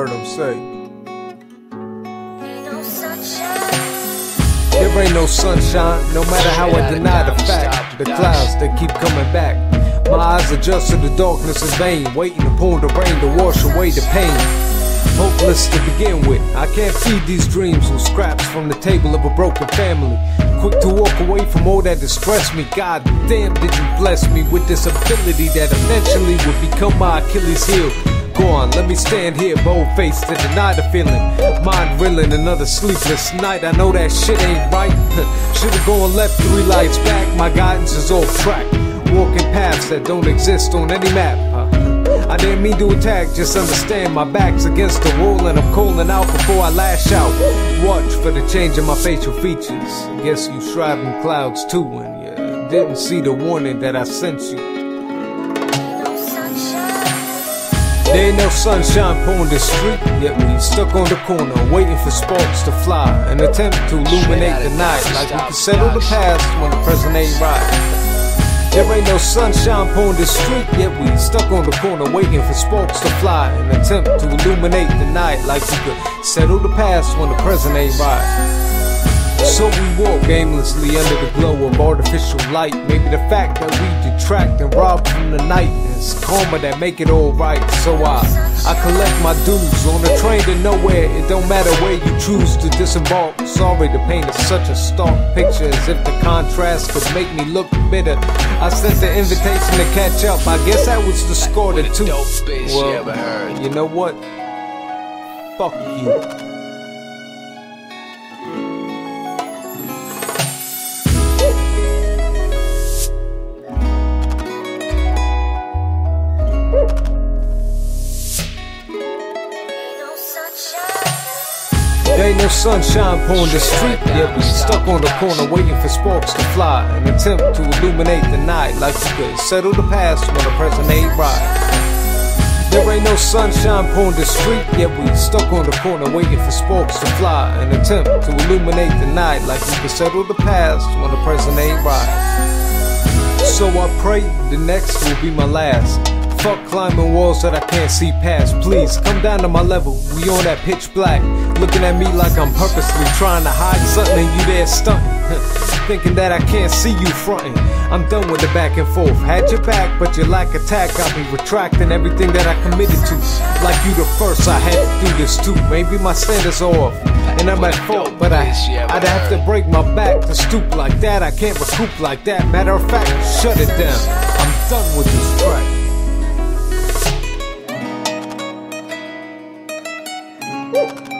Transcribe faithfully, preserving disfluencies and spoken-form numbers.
heard him say, ain't no sunshine. There ain't no sunshine, no matter how I deny the fact. The clouds, they keep coming back. My eyes adjust to the darkness in vain, waiting upon the rain to wash away the pain. Hopeless to begin with, I can't feed these dreams on scraps from the table of a broken family. Quick to walk away from all that distressed me. God damn, did you bless me with this ability that eventually would become my Achilles heel. Go on, let me stand here bold-faced to deny the feeling. Mind reeling, another sleepless night. I know that shit ain't right. Should've gone left three lights back. My guidance is off track, walking paths that don't exist on any map. I didn't mean to attack, just understand my back's against the wall and I'm calling out before I lash out. Watch for the change in my facial features. Guess you shrouded in clouds too and you didn't see the warning that I sent you. There ain't no sunshine upon the street, yet we stuck on the corner, waiting for sparks to fly, an attempt to illuminate the night, like we can settle the past when the present ain't right. There ain't no sunshine upon the street, yet we stuck on the corner waiting for sparks to fly, an attempt to illuminate the night, like we could settle the past when the present ain't right. So we walk aimlessly under the glow of artificial light. Maybe the fact that we detract and rob from the night is karma that make it all right. So I, I collect my dues on the train to nowhere. It don't matter where you choose to disembark. Sorry to paint is such a stark picture, as if the contrast could make me look bitter. I sent the invitation to catch up. I guess that was the score to two. Well, you know what? Fuck you. Ain't no sunshine. There ain't no sunshine upon the street, yet we stuck on the corner waiting for sparks to fly, an attempt to illuminate the night, like you could settle the past when the present ain't right. There ain't no sunshine upon the street, yet we stuck on the corner waiting for sparks to fly, an attempt to illuminate the night, like you could settle the past when the present ain't right. So I pray the next will be my last. Fuck climbing walls that I can't see past. Please come down to my level, we on that pitch black. Looking at me like I'm purposely trying to hide something and you there stunting. Thinking that I can't see you fronting. I'm done with the back and forth. Had your back, but you lack attack. I'll be retracting everything that I committed to. Like you the first, I had to do this too. Maybe my standards are off and I'm at fault, but I, I'd have to break my back to stoop like that. I can't recoup like that. Matter of fact, shut it down. I'm done with this track. Woo!